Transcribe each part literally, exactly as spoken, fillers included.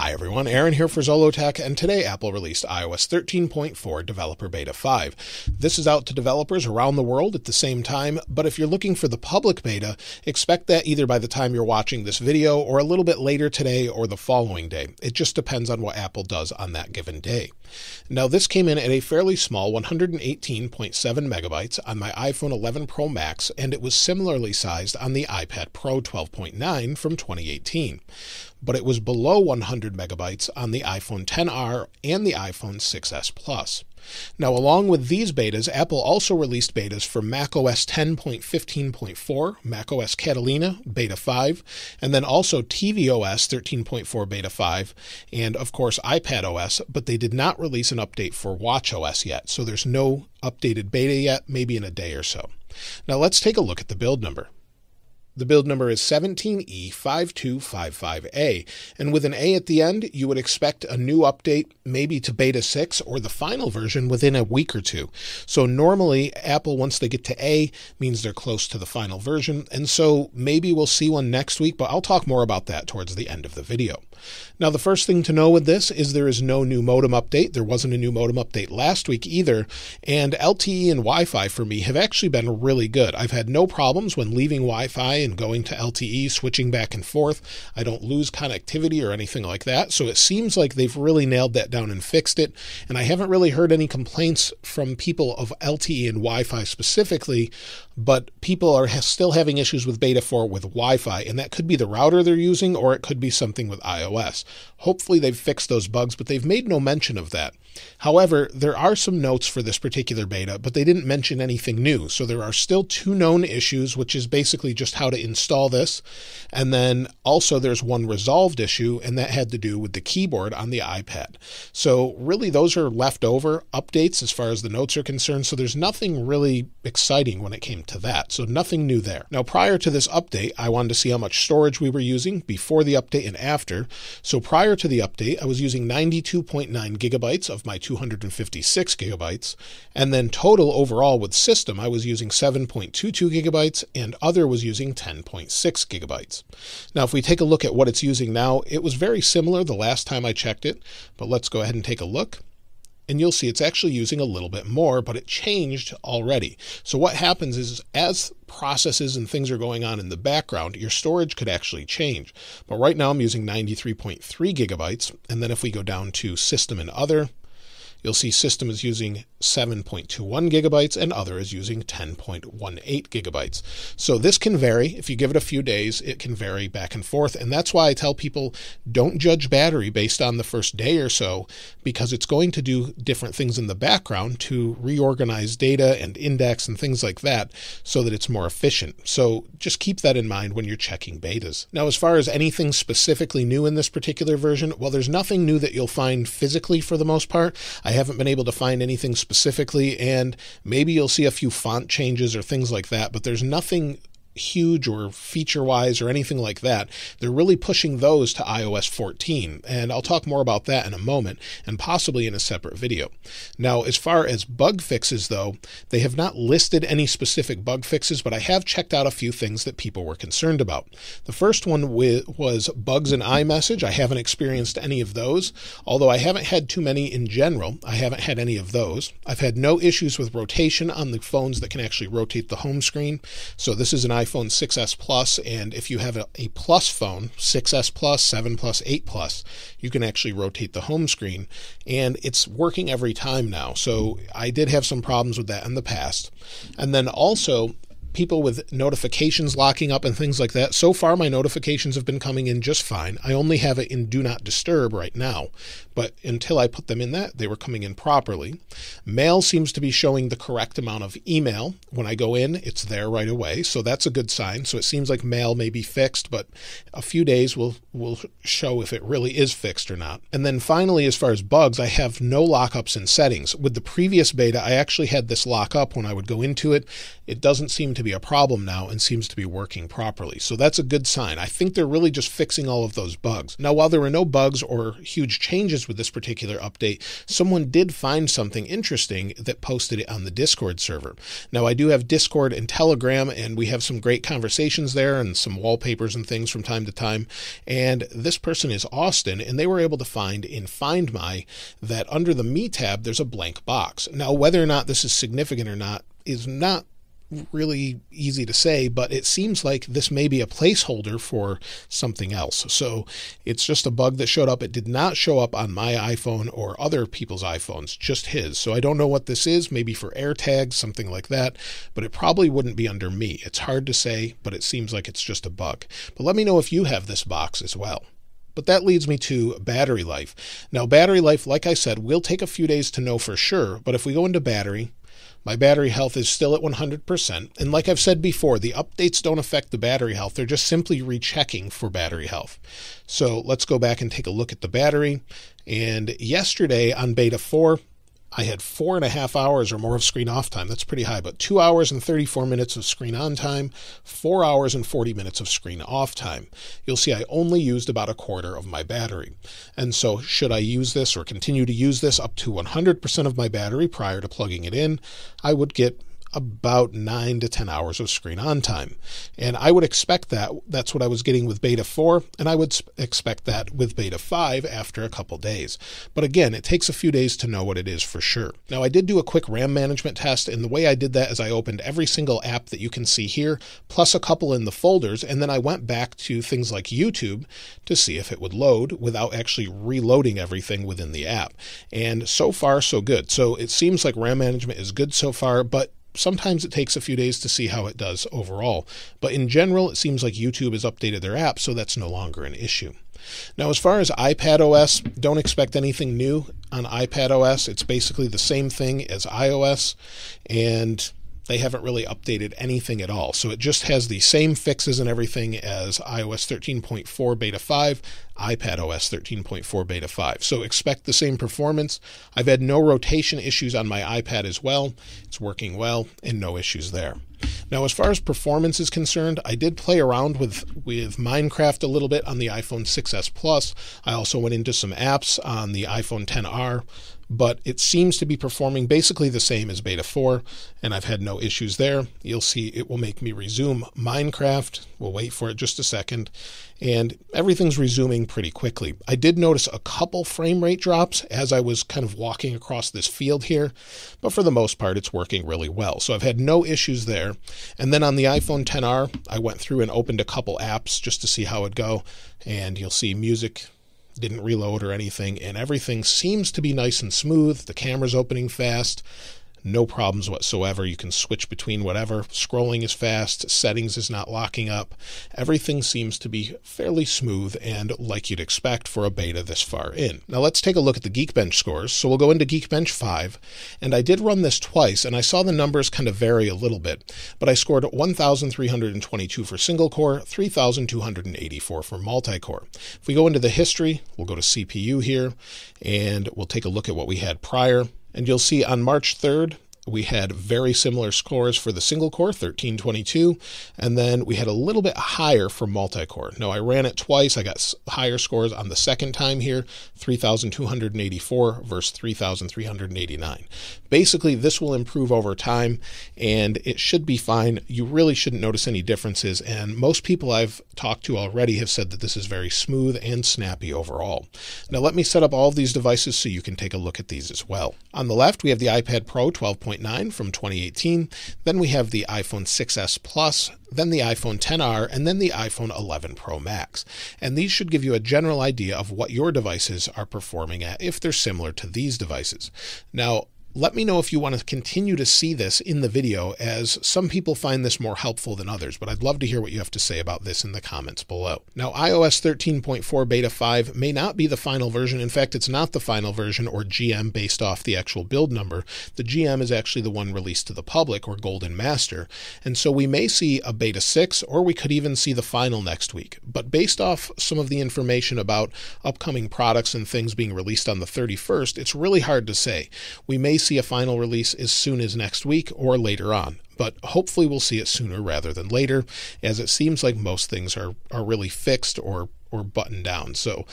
Hi everyone, Aaron here for Zollotech, and today Apple released i O S thirteen point four Developer Beta five. This is out to developers around the world at the same time, but if you're looking for the public beta, expect that either by the time you're watching this video or a little bit later today or the following day. It just depends on what Apple does on that given day. Now this came in at a fairly small one hundred eighteen point seven megabytes on my iPhone eleven Pro Max, and it was similarly sized on the iPad Pro twelve point nine from twenty eighteen. But it was below one hundred megabytes on the iPhone ten R and the iPhone six s Plus. Now, along with these betas, Apple also released betas for macOS ten point fifteen point four, macOS Catalina Beta five, and then also tvOS thirteen point four Beta five, and of course iPadOS, but they did not release an update for watchOS yet, so there's no updated beta yet, maybe in a day or so. Now, let's take a look at the build number. The build number is seventeen E five two five five A, and with an A at the end, you would expect a new update, maybe to Beta six or the final version within a week or two. So normally, Apple, once they get to A, means they're close to the final version, and so maybe we'll see one next week, but I'll talk more about that towards the end of the video. Now, the first thing to know with this is there is no new modem update. There wasn't a new modem update last week either, and L T E and Wi-Fi for me have actually been really good. I've had no problems when leaving Wi-Fi and going to L T E, switching back and forth. I don't lose connectivity or anything like that. So it seems like they've really nailed that down and fixed it. And I haven't really heard any complaints from people of L T E and Wi-Fi specifically, but people are still having issues with Beta four with Wi-Fi, and that could be the router they're using, or it could be something with iOS. Hopefully they've fixed those bugs, but they've made no mention of that. However, there are some notes for this particular beta, but they didn't mention anything new. So there are still two known issues, which is basically just how to install this. And then also there's one resolved issue, and that had to do with the keyboard on the iPad. So really those are leftover updates as far as the notes are concerned. So there's nothing really exciting when it came to that. So nothing new there. Now, prior to this update, I wanted to see how much storage we were using before the update and after. So prior to the update, I was using ninety-two point nine gigabytes of my two hundred fifty-six gigabytes. And then total overall with system, I was using seven point two two gigabytes, and other was using ten point six gigabytes. Now, if we take a look at what it's using now, it was very similar the last time I checked it, but let's go ahead and take a look. And you'll see it's actually using a little bit more, but it changed already. So what happens is, as processes and things are going on in the background, your storage could actually change. But right now I'm using ninety-three point three gigabytes. And then if we go down to system and other, you'll see system is using seven point two one gigabytes and other is using ten point one eight gigabytes. So this can vary. If you give it a few days, it can vary back and forth. And that's why I tell people, don't judge battery based on the first day or so, because it's going to do different things in the background to reorganize data and index and things like that so that it's more efficient. So just keep that in mind when you're checking betas. Now, as far as anything specifically new in this particular version, well, there's nothing new that you'll find physically for the most part. I haven't been able to find anything specifically, and maybe you'll see a few font changes or things like that, but there's nothing huge or feature-wise or anything like that. They're really pushing those to i O S fourteen, and I'll talk more about that in a moment and possibly in a separate video. Now, as far as bug fixes, though, they have not listed any specific bug fixes, but I have checked out a few things that people were concerned about. The first one was bugs in iMessage. I haven't experienced any of those, although I haven't had too many in general. I haven't had any of those. I've had no issues with rotation on the phones that can actually rotate the home screen. So this is an iPhone iPhone six s Plus, and if you have a, a Plus phone, six s Plus, seven Plus, eight Plus, you can actually rotate the home screen, and it's working every time now. So I did have some problems with that in the past. And then also, people with notifications locking up and things like that. So far, my notifications have been coming in just fine. I only have it in Do Not Disturb right now, but until I put them in that, they were coming in properly. Mail seems to be showing the correct amount of email. When I go in, it's there right away. So that's a good sign. So it seems like mail may be fixed, but a few days will, will show if it really is fixed or not. And then finally, as far as bugs, I have no lockups in settings. With the previous beta, I actually had this lock up when I would go into it. It doesn't seem to be be a problem now and seems to be working properly. So that's a good sign. I think they're really just fixing all of those bugs. Now, while there were no bugs or huge changes with this particular update, someone did find something interesting that posted it on the Discord server. Now, I do have Discord and Telegram, and we have some great conversations there and some wallpapers and things from time to time. And this person is Austin, and they were able to find in Find My that under the Me tab, there's a blank box. Now, whether or not this is significant or not is not really easy to say, but it seems like this may be a placeholder for something else. So it's just a bug that showed up. It did not show up on my iPhone or other people's iPhones, just his. So I don't know what this is, maybe for AirTags, something like that, but it probably wouldn't be under me. It's hard to say, but it seems like it's just a bug. But let me know if you have this box as well. But that leads me to battery life. Now, battery life, like I said, will take a few days to know for sure, but if we go into battery, my battery health is still at one hundred percent. And like I've said before, the updates don't affect the battery health. They're just simply rechecking for battery health. So let's go back and take a look at the battery. And yesterday on beta four, I had four and a half hours or more of screen off time. That's pretty high, but two hours and thirty-four minutes of screen on time, four hours and forty minutes of screen off time. You'll see I only used about a quarter of my battery. And so should I use this or continue to use this up to one hundred percent of my battery prior to plugging it in, I would get about nine to ten hours of screen on time. And I would expect that. That's what I was getting with beta four. And I would expect that with beta five after a couple days. But again, it takes a few days to know what it is for sure. Now, I did do a quick RAM management test. And the way I did that is I opened every single app that you can see here, plus a couple in the folders. And then I went back to things like YouTube to see if it would load without actually reloading everything within the app. And so far, so good. So it seems like RAM management is good so far, but sometimes it takes a few days to see how it does overall. But in general, it seems like YouTube has updated their app, so that's no longer an issue. Now, as far as iPadOS, don't expect anything new on iPadOS. It's basically the same thing as iOS, and they haven't really updated anything at all. So it just has the same fixes and everything as iOS thirteen point four beta five, iPadOS thirteen point four beta five. So expect the same performance. I've had no rotation issues on my iPad as well. It's working well and no issues there. Now, as far as performance is concerned, I did play around with, with Minecraft a little bit on the iPhone six S Plus. I also went into some apps on the iPhone X R, but it seems to be performing basically the same as beta four, and I've had no issues there. You'll see it will make me resume Minecraft. We'll wait for it just a second, and everything's resuming pretty quickly. I did notice a couple frame rate drops as I was kind of walking across this field here, but for the most part, it's working really well. So I've had no issues there. And then on the iPhone X R, I went through and opened a couple apps just to see how it'd go, and you'll see music didn't reload or anything, and everything seems to be nice and smooth. The camera's opening fast, no problems whatsoever. You can switch between whatever. Scrolling is fast, settings is not locking up. Everything seems to be fairly smooth and like you'd expect for a beta this far in. Now let's take a look at the Geekbench scores. So we'll go into Geekbench five, and I did run this twice, and I saw the numbers kind of vary a little bit, but I scored one thousand three hundred twenty-two for single core, three thousand two hundred eighty-four for multi-core. If we go into the history, we'll go to C P U here, and we'll take a look at what we had prior. And you'll see on March third, we had very similar scores for the single core, thirteen twenty-two, and then we had a little bit higher for multi-core. Now, I ran it twice. I got higher scores on the second time here, three thousand two hundred eighty-four versus three thousand three hundred eighty-nine. Basically, this will improve over time, and it should be fine. You really shouldn't notice any differences, and most people I've talked to already have said that this is very smooth and snappy overall. Now, let me set up all of these devices so you can take a look at these as well. On the left, we have the iPad Pro twelve point nine from twenty eighteen. Then we have the iPhone six S Plus, then the iPhone X R, and then the iPhone eleven Pro Max. And these should give you a general idea of what your devices are performing at if they're similar to these devices. Now, let me know if you want to continue to see this in the video, as some people find this more helpful than others, but I'd love to hear what you have to say about this in the comments below. Now, iOS thirteen point four beta five may not be the final version. In fact, it's not the final version or G M based off the actual build number. The G M is actually the one released to the public, or Golden Master. And so we may see a beta six, or we could even see the final next week. But based off some of the information about upcoming products and things being released on the thirty-first, it's really hard to say. We may see a final release as soon as next week or later on. but hopefully we'll see it sooner rather than later, as it seems like most things are, are really fixed or, or buttoned down. So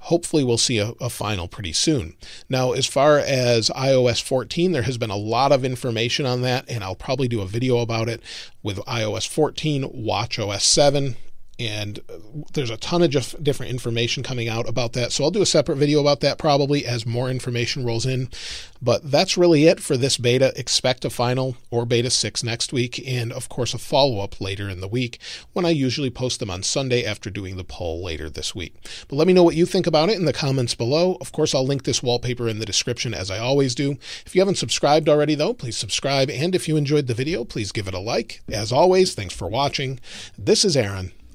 hopefully we'll see a, a final pretty soon. Now, as far as i O S fourteen, there has been a lot of information on that, and I'll probably do a video about it with i O S fourteen, watch O S seven, and there's a ton of just different information coming out about that. So I'll do a separate video about that probably as more information rolls in, but that's really it for this beta. Expect a final or beta six next week. And of course, a follow-up later in the week when I usually post them on Sunday after doing the poll later this week. But let me know what you think about it in the comments below. Of course, I'll link this wallpaper in the description as I always do. If you haven't subscribed already though, please subscribe. And if you enjoyed the video, please give it a like. As always, thanks for watching. This is Aaron.